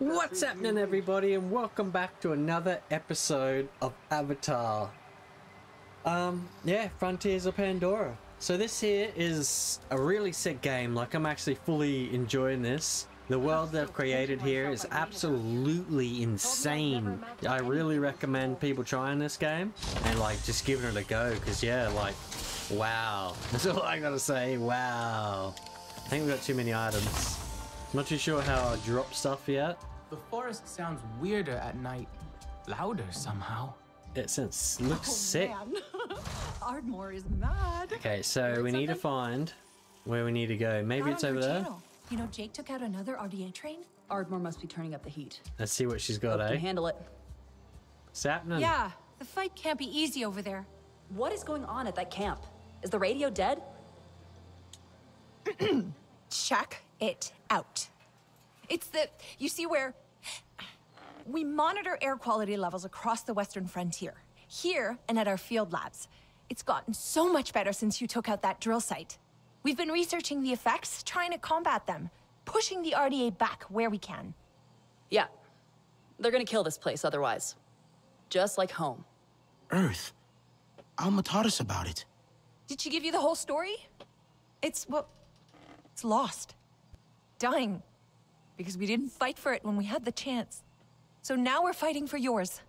What's happening, everybody, and welcome back to another episode of Avatar. Frontiers of Pandora. So this here is a really sick game. Like, I'm actually fully enjoying this. The world they've created here is absolutely insane. I really recommend people trying this game and like just giving it a go, because yeah, like, wow. That's all I gotta say. Wow. I think we've got too many items. Not too sure how I drop stuff yet. The forest sounds weirder at night. Louder somehow. It sounds, looks sick. Ardmore is mad. Okay, so we need to find where we need to go. Maybe it's over there. You know, Jake took out another RDA train. Ardmore must be turning up the heat. Let's see what she's got, eh? Handle it. Sapnin. Yeah, the fight can't be easy over there. What is going on at that camp? Is the radio dead? Check it out. It's the, you see where we monitor air quality levels across the western frontier, here and at our field labs. It's gotten so much better since you took out that drill site. We've been researching the effects, trying to combat them, pushing the RDA back where we can. Yeah, they're gonna kill this place otherwise. Just like home. Earth. Alma taught us about it. Did she give you the whole story? It's, well, it's lost. Dying, because we didn't fight for it when we had the chance. So now we're fighting for yours.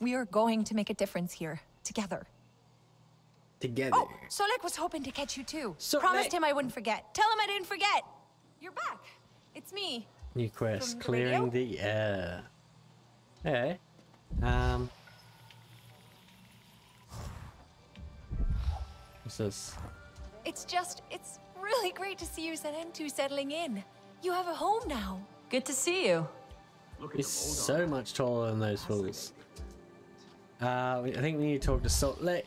We are going to make a difference here, together. Together. Oh, So'lek was hoping to catch you too. So promised him I wouldn't forget. Tell him I didn't forget. You're back. It's me. New quest, clearing the air. Hey. What's this? It's really great to see you Zen2 settling in. You have a home now. Good to see you. He's so much taller than those fools. I think we need to talk to So'lek.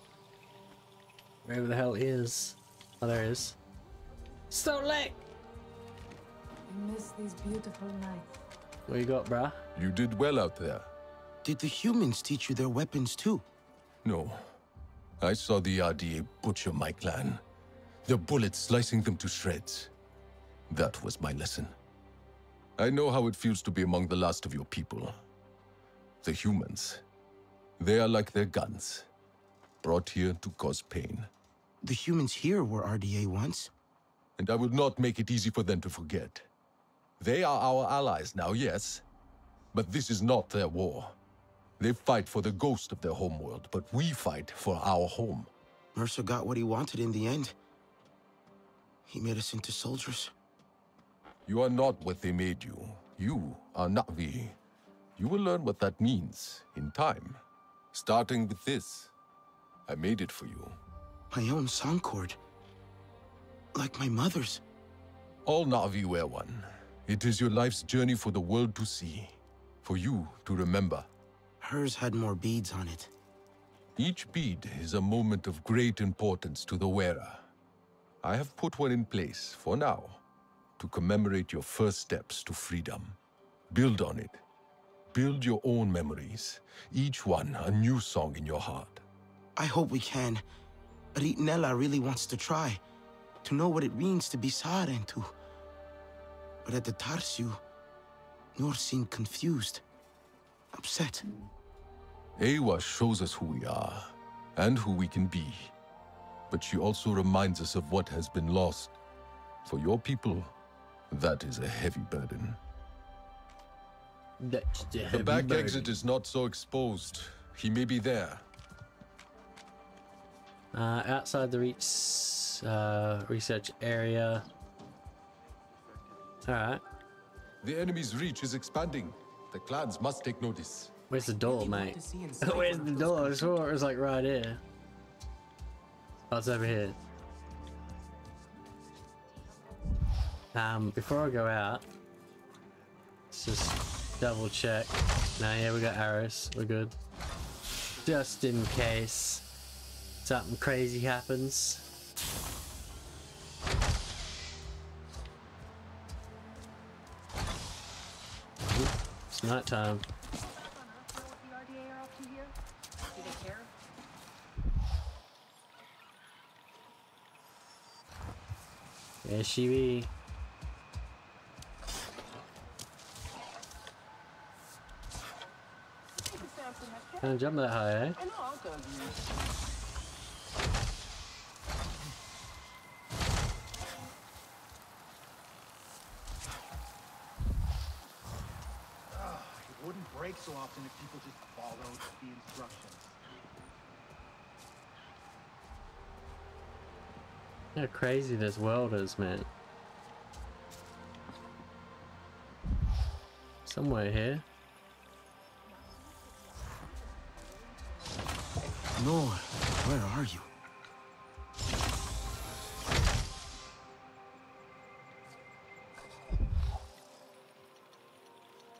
Wherever the hell he is. Oh, there he is. So'lek! I miss these beautiful nights. What you got, bruh? You did well out there. Did the humans teach you their weapons too? No. I saw the RDA butcher my clan. Their bullets slicing them to shreds. That was my lesson. I know how it feels to be among the last of your people. The humans. They are like their guns. Brought here to cause pain. The humans here were RDA once. And I will not make it easy for them to forget. They are our allies now, yes. But this is not their war. They fight for the ghost of their homeworld, but we fight for our home. Mercer got what he wanted in the end. He made us into soldiers. You are not what they made you. You are Na'vi. You will learn what that means in time. Starting with this, I made it for you. My own song chord. Like my mother's. All Na'vi wear one. It is your life's journey for the world to see. For you to remember. Hers had more beads on it. Each bead is a moment of great importance to the wearer. I have put one in place, for now, to commemorate your first steps to freedom. Build on it. Build your own memories, each one a new song in your heart. I hope we can. Ritnella really wants to try, to know what it means to be Zen2. But at the Tarsu, Nor seemed confused, upset. Ewa shows us who we are, and who we can be. But she also reminds us of what has been lost. For your people, that is a heavy burden. The back exit is not so exposed. He may be there. Outside the research area. Alright. The enemy's reach is expanding. The clans must take notice. Where's the door, mate? Where's the door? I swore it was like right here. Oh, it's over here. Before I go out, let's just double check. No, yeah, we got arrows. We're good. Just in case something crazy happens. It's night time. There she be. Gonna jump that high, eh? I know, I'll go. It wouldn't break so often if people just followed the instructions. How crazy this world is, man. Somewhere here. Nor, where are you?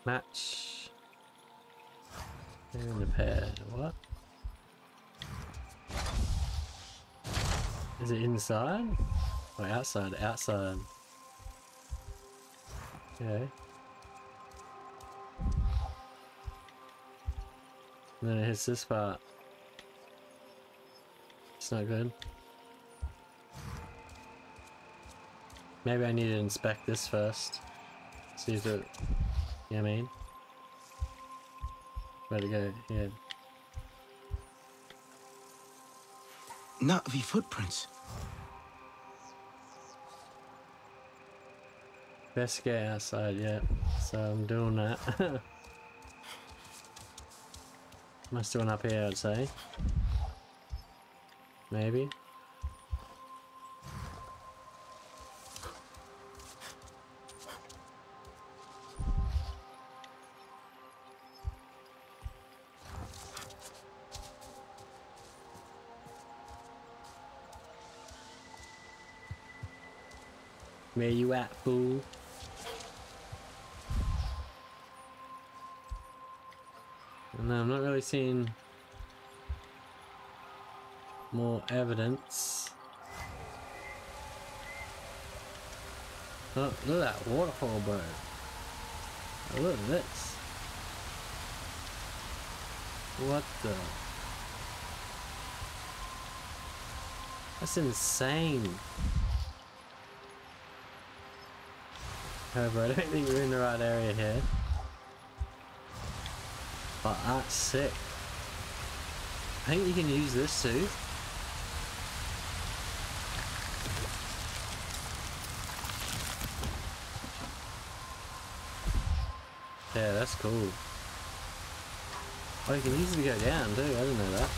Match. And a pair. What? Is it inside? Or outside? Outside. Okay. And then it hits this part. It's not good. Maybe I need to inspect this first. See if it... You know what I mean? Where'd it go? Yeah. Not the footprints. Best get outside, yeah. So I'm doing that. Must have one up here, I'd say. Maybe. Where you at, fool? And I'm not really seeing more evidence. Oh, look at that waterfall, bro. Oh, look at this. What the? That's insane. However, I don't think we're in the right area here. But that's sick. I think you can use this too. Yeah, that's cool. Oh, you can easily go down too, I didn't know that.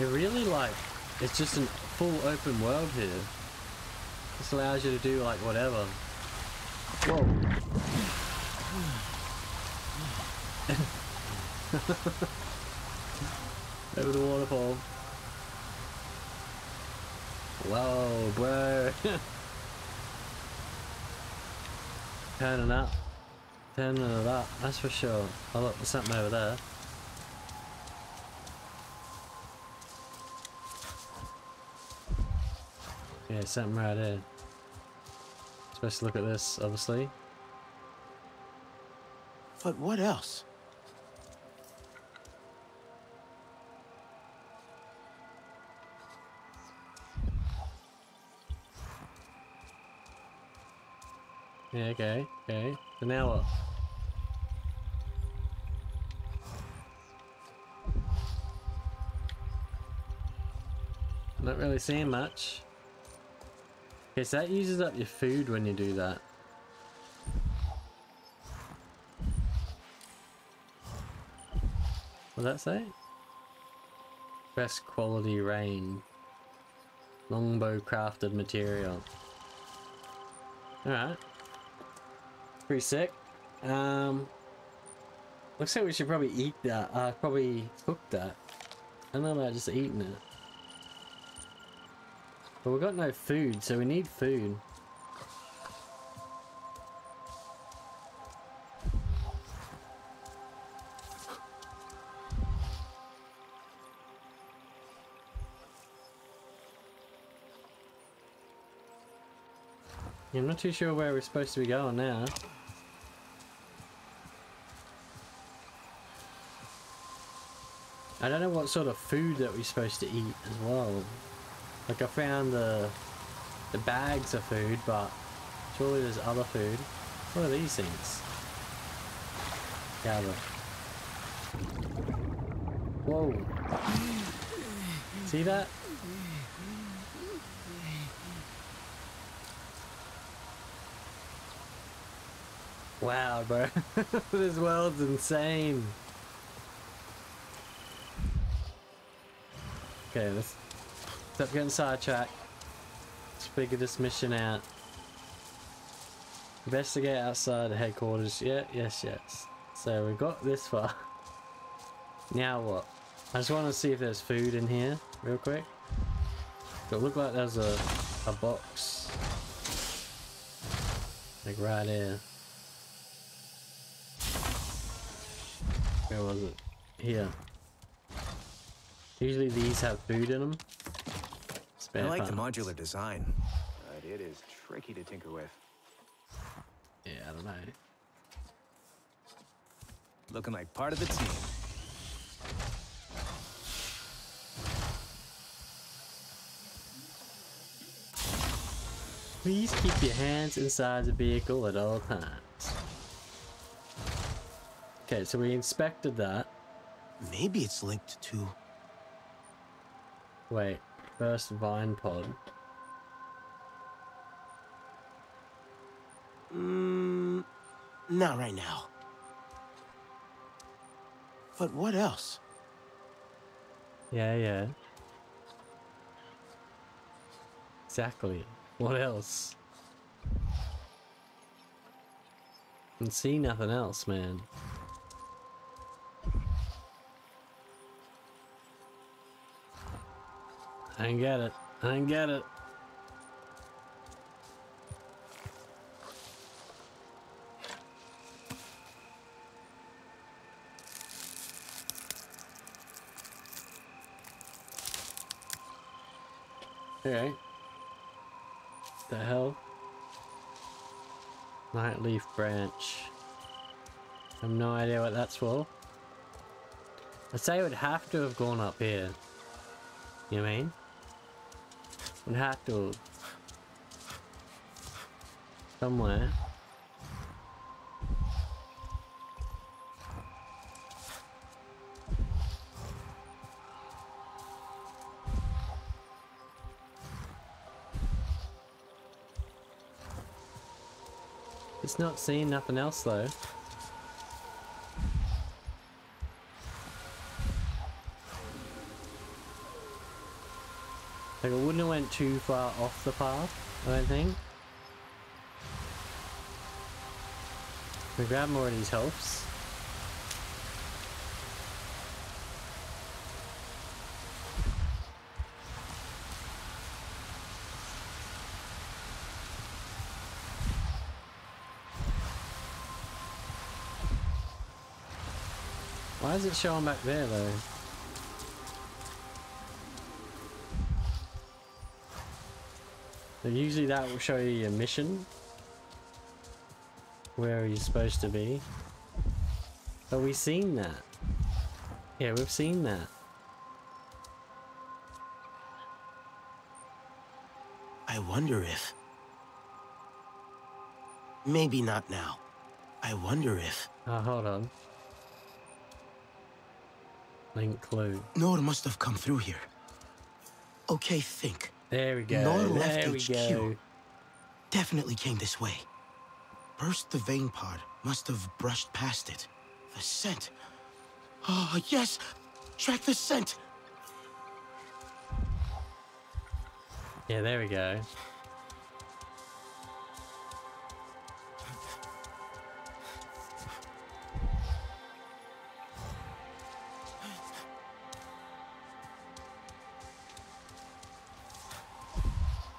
It really, like, it's just a full open world here. This allows you to do, like, whatever. Whoa. Over the waterfall. Whoa, bro. Turning up. Turning it up, that's for sure. Oh, look, there's something over there. Yeah, something right there. Supposed to look at this, obviously. But what else? Yeah, okay, okay. So now what? I'm not really seeing much. Okay, so that uses up your food when you do that. What'd that say? Best quality rain. Longbow crafted material. Alright. Pretty sick. Looks like we should probably eat that. Probably cook that. I don't know about just eating it. But we've got no food, so we need food. Yeah, I'm not too sure where we're supposed to be going now. I don't know what sort of food that we're supposed to eat as well. Like, I found the bags of food, but Surely there's other food. What are these things? Gather. Whoa. See that? Wow, bro. This world's insane. Okay, let's stop getting sidetracked. Let's figure this mission out. Investigate outside the headquarters. Yeah, yes. So we got this far. Now what? I just want to see if there's food in here real quick. It looked like there's a box. Like right here. Where was it? Here. Usually these have food in them. Spare I like parts. The modular design, but it is tricky to tinker with. Yeah, I don't know. Looking like part of the team. Please keep your hands inside the vehicle at all times. Okay, so we inspected that. Maybe it's linked to... Wait, first vine pod. Not right now. But what else? Yeah. Exactly. What else? I can see nothing else, man. I ain't get it. Okay. What the hell? Nightleaf branch. I have no idea what that's for. I'd say it would have to have gone up here. You know what I mean? Would have to. Somewhere. It's not seeing nothing else though. Like it wouldn't have went too far off the path, I don't think. We grab more of these helps. Why is it showing back there though? And usually that will show you your mission, where you're supposed to be. But we've seen that. Yeah, we've seen that. I wonder if... Maybe not now. I wonder if... Oh, hold on. Link clue. Nor must have come through here. Okay, think. There we go. Nor left HQ. Definitely came this way. Burst the vein pod. Must have brushed past it. The scent. Oh, yes! Track the scent! Yeah, there we go.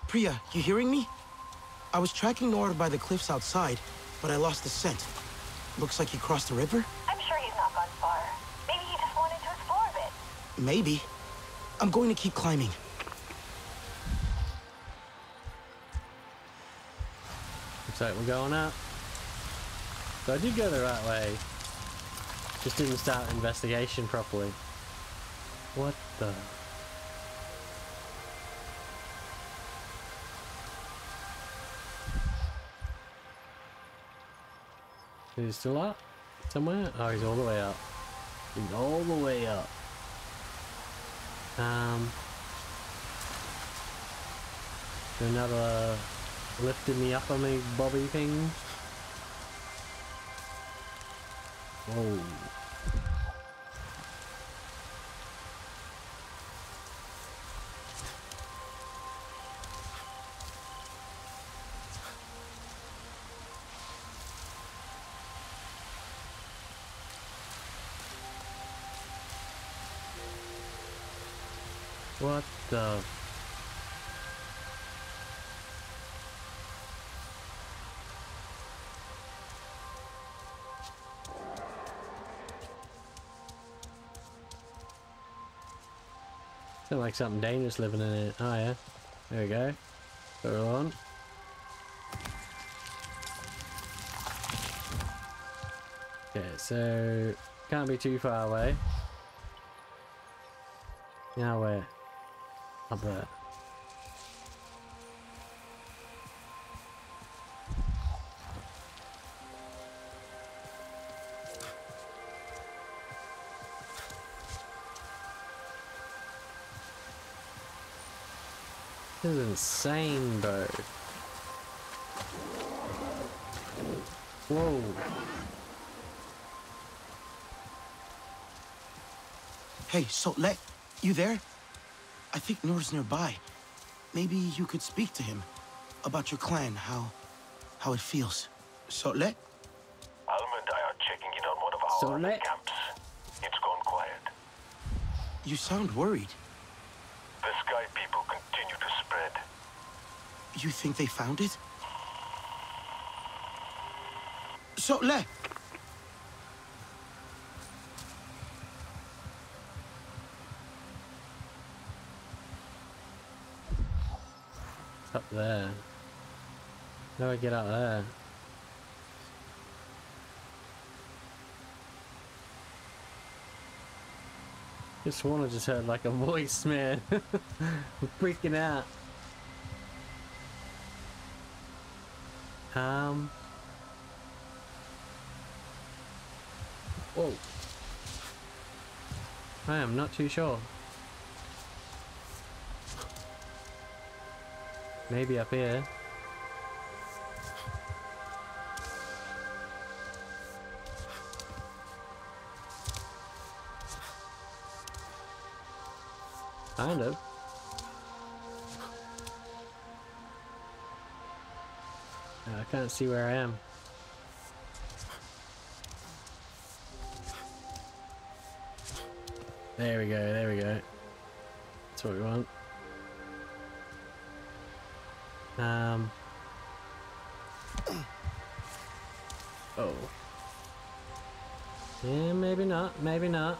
Priya, you hearing me? I was tracking Nor by the cliffs outside, but I lost the scent. Looks like he crossed the river? I'm sure he's not gone far. Maybe he just wanted to explore a bit. Maybe. I'm going to keep climbing. Looks like we're going up. So I did go the right way. Just didn't start investigation properly. What the... Is he still out? Somewhere? Oh, he's all the way up. He's all the way up. Do another lifting me up on the bobby thing. Oh. What the... Sounds like something dangerous living in it. Oh yeah. There we go. Put it on. Okay, so... Can't be too far away. Now where? Up there. This is insane, bro. Whoa. Hey, So'lek, you there? I think Nor's nearby. Maybe you could speak to him about your clan, how it feels. So'lek? Alma and I are checking in on one of our camps. It's gone quiet. You sound worried. You think they found it? So'lek! Up there. How do I get out there? This one I just heard like a voice, man. I'm freaking out. Whoa. I am not too sure. Maybe up here. Kind of. I can't see where I am. There we go, there we go. That's what we want. Oh. Yeah, maybe not, maybe not.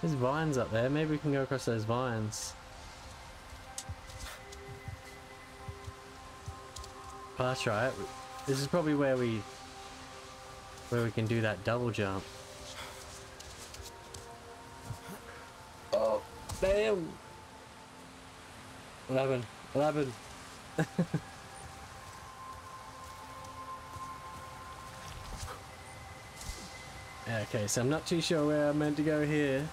There's vines up there, maybe we can go across those vines. Oh, that's right. This is probably where we can do that double jump. Oh, damn! 11, 11. Okay, so I'm not too sure where I'm meant to go here.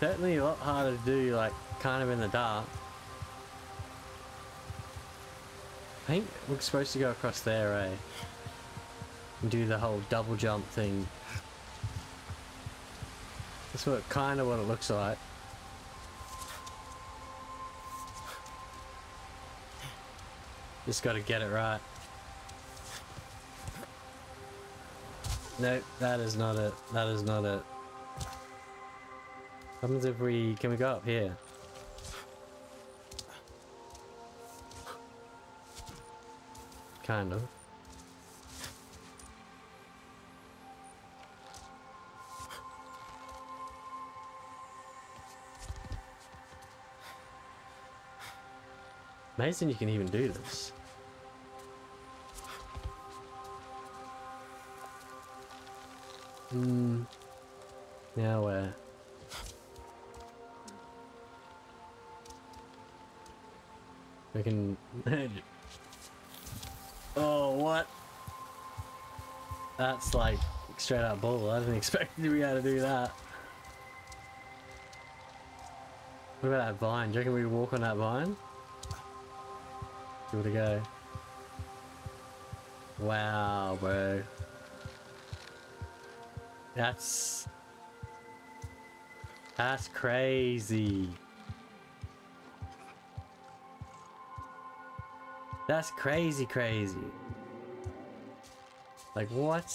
Certainly a lot harder to do, like kind of in the dark. I think we're supposed to go across there, eh? And do the whole double jump thing. That's what kind of what it looks like. Just got to get it right. Nope, that is not it. That is not it. What happens if we... Can we go up here? Kind of. Amazing you can even do this. Now where? We can... Oh, what? That's like straight out bull. I didn't expect to be able to do that. What about that vine? Do you reckon we walk on that vine? Give it a go. Wow, bro. That's crazy. That's crazy, crazy. Like, what?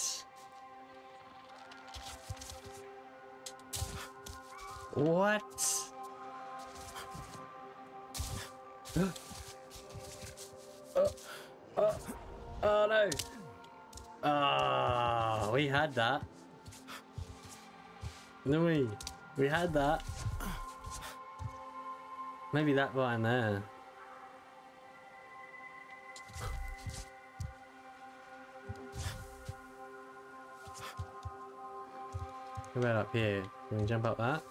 What? Oh no! Oh, we had that. No, we had that. Maybe that vine there. How about up here? Can we jump up that?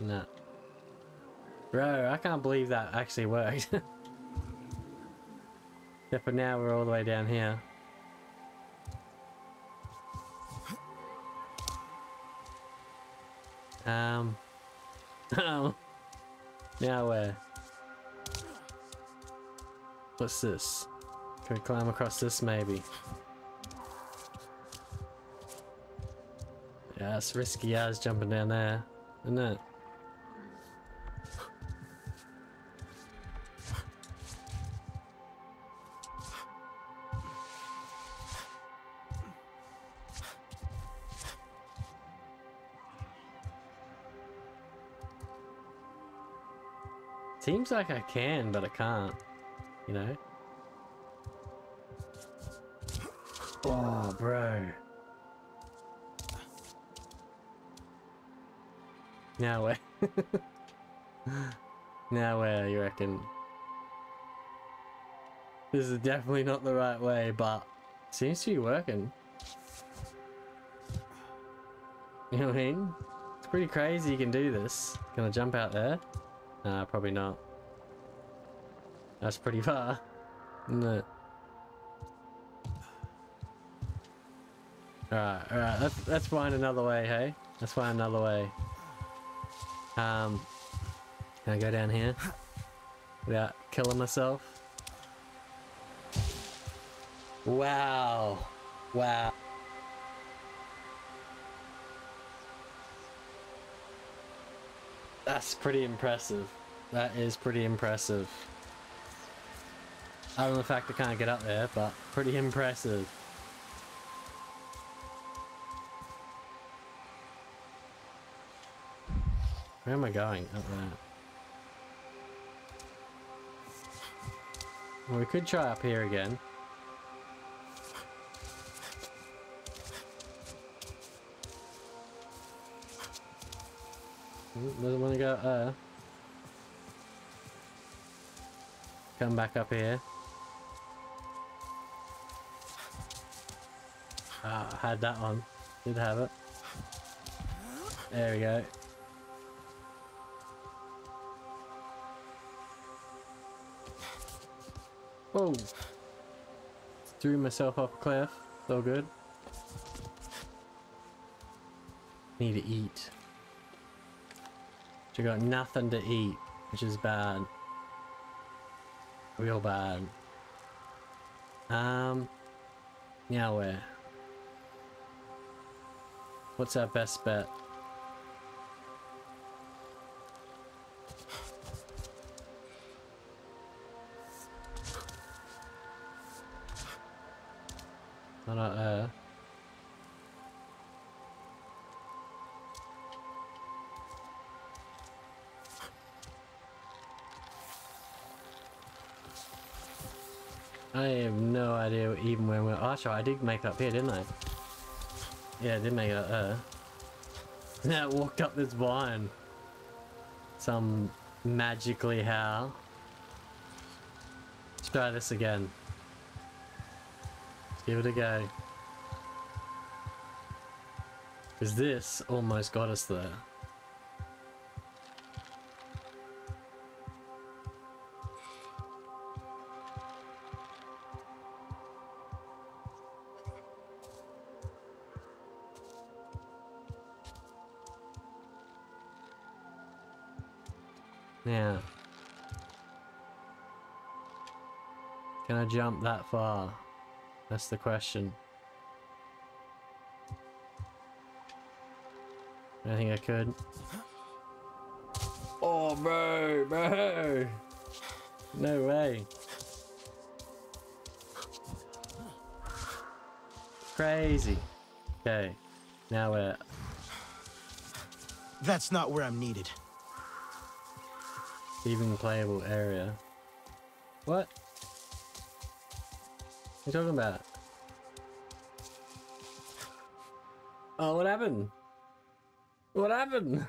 Nah. Bro, I can't believe that actually worked. Except for now we're all the way down here. Now where? What's this? Can we climb across this maybe? Yeah, it's risky as jumping down there, isn't it? Seems like I can, but I can't, you know? Oh, bro. Now where? Now where, you reckon? This is definitely not the right way, but it seems to be working. You know what I mean? It's pretty crazy you can do this. Can I jump out there? Nah, probably not. That's pretty far, isn't it? Alright, let's find another way, hey? Let's find another way. Can I go down here without killing myself? Wow. Wow. That's pretty impressive. That is pretty impressive. Other than the fact I can't get up there, but pretty impressive. Where am I going? Up there. Well, we could try up here again. Doesn't want to go up there. Come back up here. Ah, I had that one. Did have it. There we go. Whoa! Threw myself off a cliff. It's all good. Need to eat. We got nothing to eat, which is bad. Real bad. Now where? What's our best bet? Not out there. I have no idea even where we're... Actually, I did make it up here, didn't I? Yeah, I did make it up there. Now I walked up this vine. Some magically how. Let's try this again. Let's give it a go. Because this almost got us there. Yeah. Can I jump that far? That's the question. I think I could. Oh, bro, bro. No way. Crazy. Okay. Now we're... That's not where I'm needed. Even playable area. What? What are you talking about? Oh, what happened? What happened?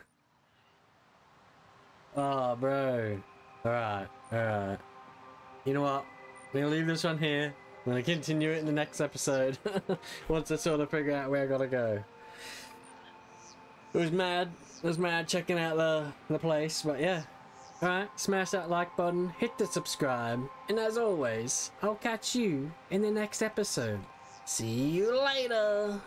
Oh, bro. Alright, alright. You know what? I'm gonna leave this one here. I'm gonna continue it in the next episode. Once I sort of figure out where I gotta go. It was mad. It was mad checking out the place, but yeah. Alright, smash that like button, hit the subscribe, and as always, I'll catch you in the next episode. See you later!